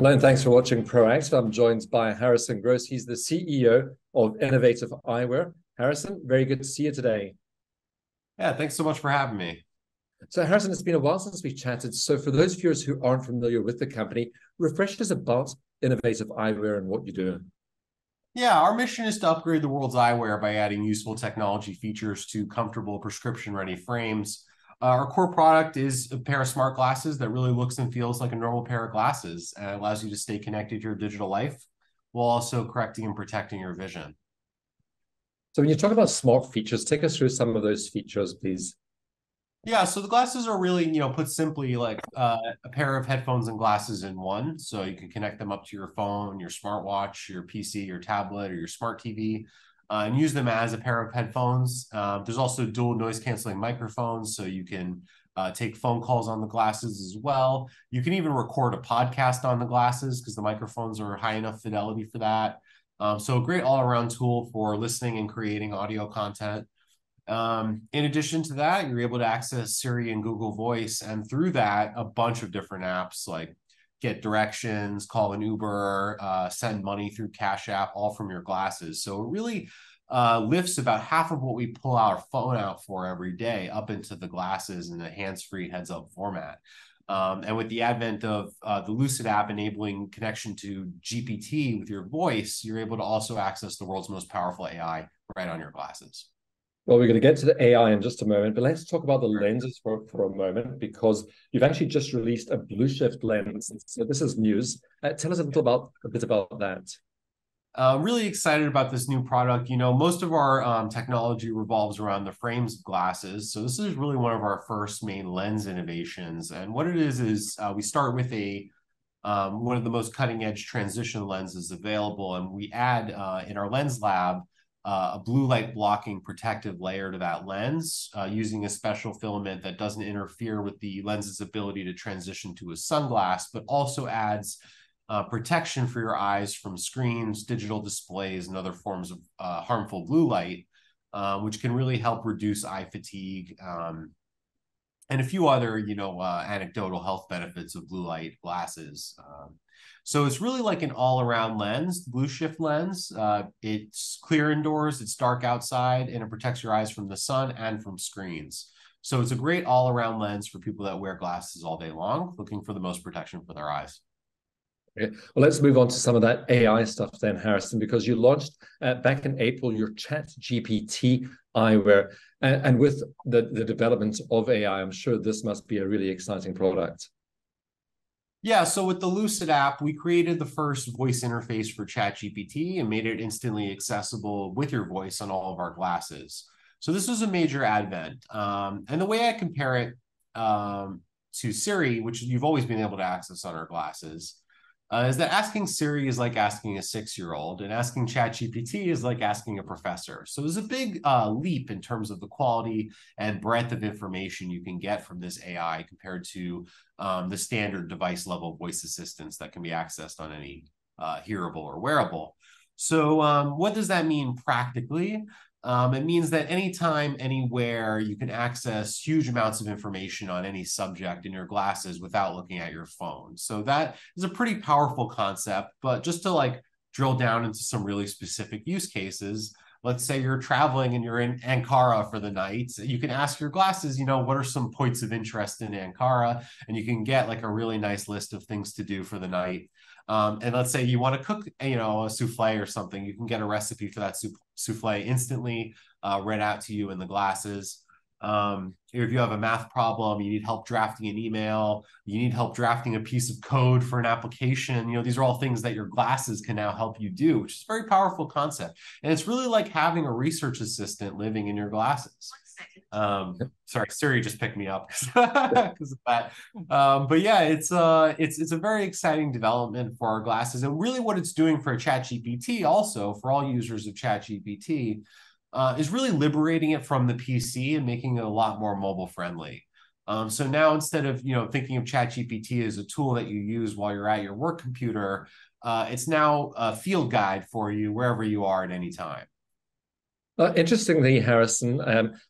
Hello, and thanks for watching Proactive. I'm joined by Harrison Gross. He's the CEO of Innovative Eyewear. Harrison, very good to see you today. Yeah, thanks so much for having me. So Harrison, it's been a while since we chatted. So for those viewers who aren't familiar with the company, refresh us about Innovative Eyewear and what you do. Yeah, our mission is to upgrade the world's eyewear by adding useful technology features to comfortable prescription-ready frames. Our core product is a pair of smart glasses that really looks and feels like a normal pair of glasses and allows you to stay connected to your digital life while also correcting and protecting your vision. So when you talk about smart features, take us through some of those features, please. Yeah, so the glasses are really, put simply like a pair of headphones and glasses in one. So you can connect them up to your phone, your smartwatch, your PC, your tablet, or your smart TV, and use them as a pair of headphones. There's also dual noise canceling microphones, so you can take phone calls on the glasses as well. You can even record a podcast on the glasses because the microphones are high enough fidelity for that. So a great all-around tool for listening and creating audio content. In addition to that, you're able to access Siri and Google Voice, and through that, a bunch of different apps like get directions, call an Uber, send money through Cash App, all from your glasses. So it really lifts about half of what we pull our phone out for every day up into the glasses in the hands-free heads-up format. And with the advent of the Lucyd app enabling connection to GPT with your voice, you're able to also access the world's most powerful AI right on your glasses. Well, we're going to get to the AI in just a moment, but let's talk about the lenses for a moment, because you've actually just released a Blueshift lens. So this is news. Tell us a bit about that. I'm really excited about this new product. Most of our technology revolves around the frames of glasses. So this is really one of our first main lens innovations. And what it is we start with one of the most cutting edge transition lenses available. And we add in our lens lab, a blue light blocking protective layer to that lens using a special filament that doesn't interfere with the lens's ability to transition to a sunglass, but also adds protection for your eyes from screens, digital displays, and other forms of harmful blue light, which can really help reduce eye fatigue and a few other, anecdotal health benefits of blue light glasses. So it's really like an all-around lens, Blueshift lens. It's clear indoors, it's dark outside, and it protects your eyes from the sun and from screens. So it's a great all-around lens for people that wear glasses all day long, looking for the most protection for their eyes. Okay. Well, let's move on to some of that AI stuff then, Harrison, because you launched back in April your ChatGPT eyewear. And with the development of AI, I'm sure this must be a really exciting product. Yeah, so with the Lucyd app, we created the first voice interface for ChatGPT and made it instantly accessible with your voice on all of our glasses. So this was a major advent. And the way I compare it to Siri, which you've always been able to access on our glasses, is that asking Siri is like asking a 6-year-old, and asking ChatGPT is like asking a professor. So there's a big leap in terms of the quality and breadth of information you can get from this AI compared to the standard device-level voice assistants that can be accessed on any hearable or wearable. So what does that mean practically? It means that anytime, anywhere, you can access huge amounts of information on any subject in your glasses without looking at your phone. So that is a pretty powerful concept, but just to drill down into some really specific use cases, let's say you're traveling and you're in Ankara for the night, you can ask your glasses, what are some points of interest in Ankara? And you can get a really nice list of things to do for the night. And let's say you want to cook, a souffle or something, you can get a recipe for that souffle instantly read out to you in the glasses. If you have a math problem, you need help drafting an email, you need help drafting a piece of code for an application, these are all things that your glasses can now help you do, which is a very powerful concept. And it's really like having a research assistant living in your glasses. Sorry, Siri just picked me up because of that. But yeah, it's a very exciting development for our glasses, and really what it's doing for ChatGPT, also for all users of ChatGPT, is really liberating it from the PC and making it a lot more mobile friendly. So now instead of thinking of ChatGPT as a tool that you use while you're at your work computer, it's now a field guide for you wherever you are at any time. Interestingly, Harrison,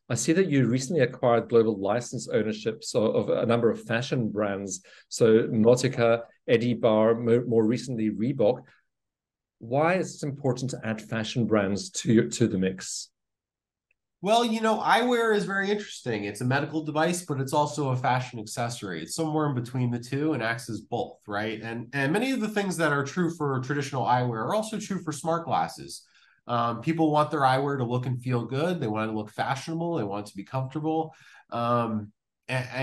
I see that you recently acquired global license ownerships of a number of fashion brands. So Nautica, Eddie Bauer, more recently Reebok. Why is it important to add fashion brands to the mix? Well, you know, eyewear is very interesting. It's a medical device, but it's also a fashion accessory. It's somewhere in between the two and acts as both, right? And many of the things that are true for traditional eyewear are also true for smart glasses. People want their eyewear to look and feel good. They want it to look fashionable. They want it to be comfortable, and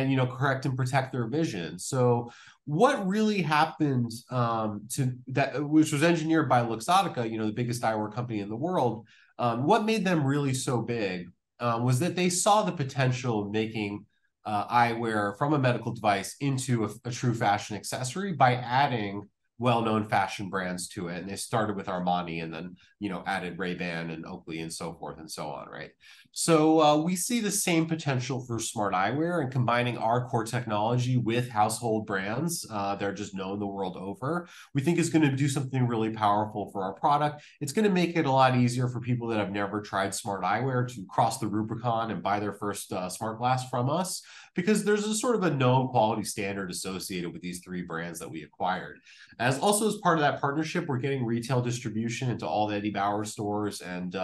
you know, correct and protect their vision. So what really happened to that, which was engineered by Luxottica, you know, the biggest eyewear company in the world, what made them really so big was that they saw the potential of making eyewear from a medical device into a true fashion accessory by adding well-known fashion brands to it. And they started with Armani and then, you know, added Ray-Ban and Oakley and so forth and so on, right? So we see the same potential for smart eyewear, and combining our core technology with household brands, they're just known the world over, we think is going to do something really powerful for our product. It's going to make it a lot easier for people that have never tried smart eyewear to cross the Rubicon and buy their first smart glass from us, because there's a sort of a known quality standard associated with these three brands that we acquired. As also as part of that partnership, we're getting retail distribution into all the Eddie Bauer stores and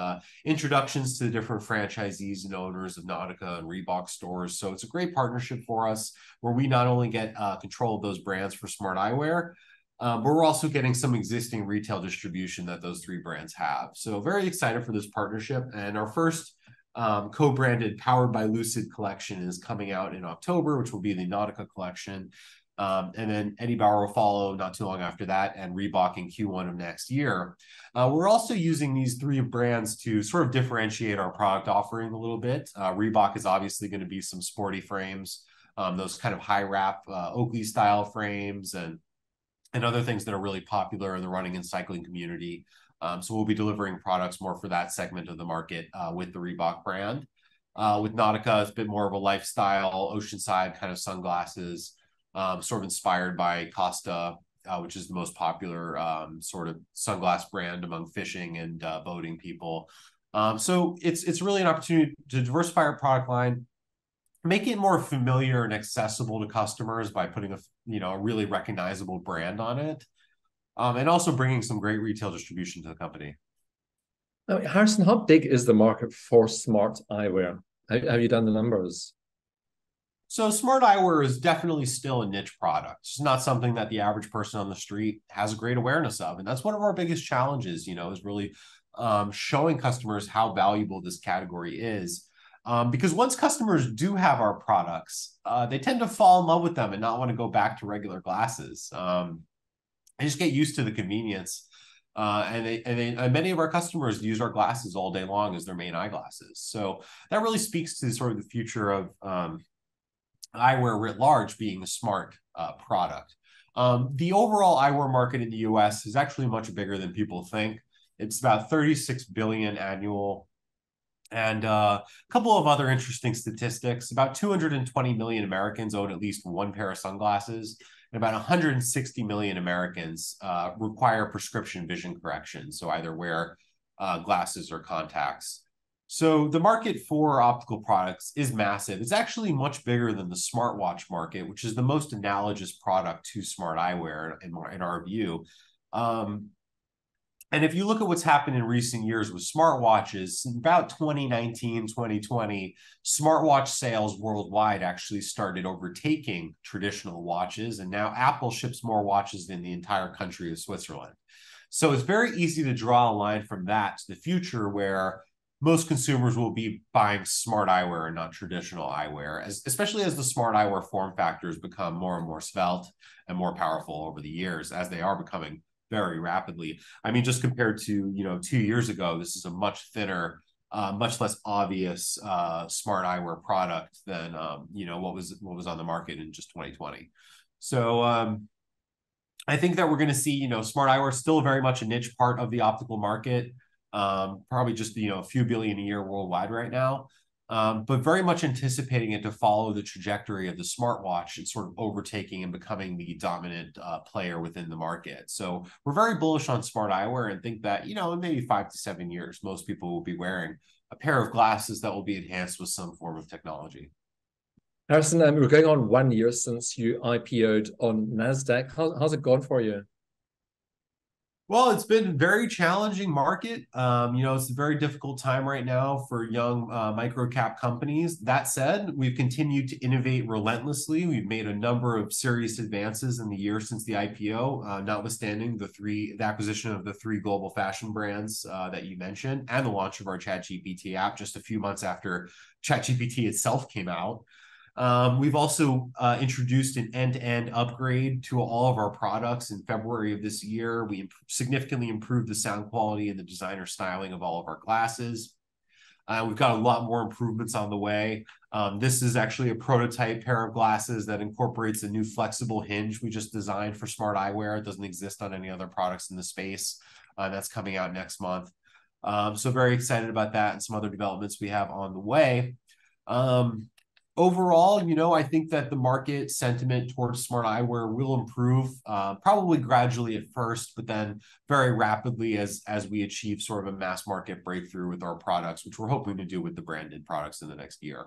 introductions to the different franchisees and owners of Nautica and Reebok stores. So it's a great partnership for us, where we not only get control of those brands for smart eyewear, but we're also getting some existing retail distribution that those three brands have. So very excited for this partnership. And our first co-branded Powered by Lucyd collection is coming out in October, which will be the Nautica collection. And then Eddie Bauer will follow not too long after that, and Reebok in Q1 of next year. We're also using these three brands to sort of differentiate our product offering a little bit. Reebok is obviously going to be some sporty frames, those kind of high wrap Oakley style frames and other things that are really popular in the running and cycling community. So we'll be delivering products more for that segment of the market with the Reebok brand. With Nautica, it's a bit more of a lifestyle, oceanside kind of sunglasses. Sort of inspired by Costa, which is the most popular sort of sunglass brand among fishing and boating people. So it's really an opportunity to diversify our product line, make it more familiar and accessible to customers by putting a really recognizable brand on it, and also bringing some great retail distribution to the company. Now, Harrison, how big is the market for smart eyewear? Have you done the numbers? So smart eyewear is definitely still a niche product. It's not something that the average person on the street has a great awareness of. And that's one of our biggest challenges, you know, is really showing customers how valuable this category is. Because once customers do have our products, they tend to fall in love with them and not want to go back to regular glasses. They just get used to the convenience. And many of our customers use our glasses all day long as their main eyeglasses. So that really speaks to sort of the future of eyewear writ large being a smart product. The overall eyewear market in the US is actually much bigger than people think. It's about $36 billion annual. And a couple of other interesting statistics, about 220 million Americans own at least one pair of sunglasses, and about 160 million Americans require prescription vision correction. So either wear glasses or contacts. So the market for optical products is massive. It's actually much bigger than the smartwatch market, which is the most analogous product to smart eyewear in our view. And if you look at what's happened in recent years with smartwatches, in about 2019, 2020, smartwatch sales worldwide actually started overtaking traditional watches. And now Apple ships more watches than the entire country of Switzerland. So it's very easy to draw a line from that to the future, where most consumers will be buying smart eyewear and not traditional eyewear, especially as the smart eyewear form factors become more and more svelte and more powerful over the years, as they are becoming very rapidly. I mean, just compared to, you know, 2 years ago, this is a much thinner, much less obvious smart eyewear product than, you know, what was on the market in just 2020. So I think that we're going to see, you know, smart eyewear still very much a niche part of the optical market. Probably just, you know, a few billion a year worldwide right now, but very much anticipating it to follow the trajectory of the smartwatch and sort of overtaking and becoming the dominant player within the market. So we're very bullish on smart eyewear and think that, you know, in maybe 5 to 7 years, most people will be wearing a pair of glasses that will be enhanced with some form of technology. Harrison, we're going on 1 year since you IPO'd on NASDAQ. How's it gone for you? Well, it's been a very challenging market. It's a very difficult time right now for young micro-cap companies. That said, we've continued to innovate relentlessly. We've made a number of serious advances in the year since the IPO, notwithstanding the acquisition of the three global fashion brands that you mentioned, and the launch of our ChatGPT app just a few months after ChatGPT itself came out. We've also introduced an end-to-end upgrade to all of our products in February of this year. We significantly improved the sound quality and the designer styling of all of our glasses. We've got a lot more improvements on the way. This is actually a prototype pair of glasses that incorporates a new flexible hinge we just designed for smart eyewear. It doesn't exist on any other products in the space. That's coming out next month. So very excited about that and some other developments we have on the way. Overall, I think that the market sentiment towards smart eyewear will improve, probably gradually at first, but then very rapidly as we achieve sort of a mass market breakthrough with our products, which we're hoping to do with the branded products in the next year.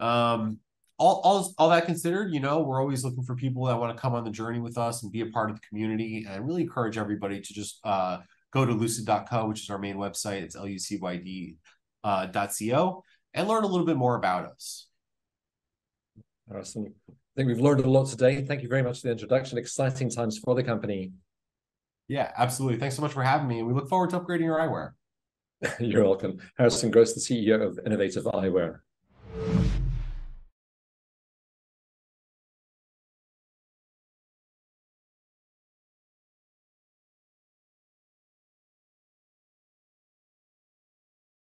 All that considered, we're always looking for people that want to come on the journey with us and be a part of the community, and I really encourage everybody to just go to lucyd.co, which is our main website. It's lucyd.co, and learn a little bit more about us. Harrison, I think we've learned a lot today. Thank you very much for the introduction. Exciting times for the company. Yeah, absolutely. Thanks so much for having me. And we look forward to upgrading your eyewear. You're welcome. Harrison Gross, the CEO of Innovative Eyewear.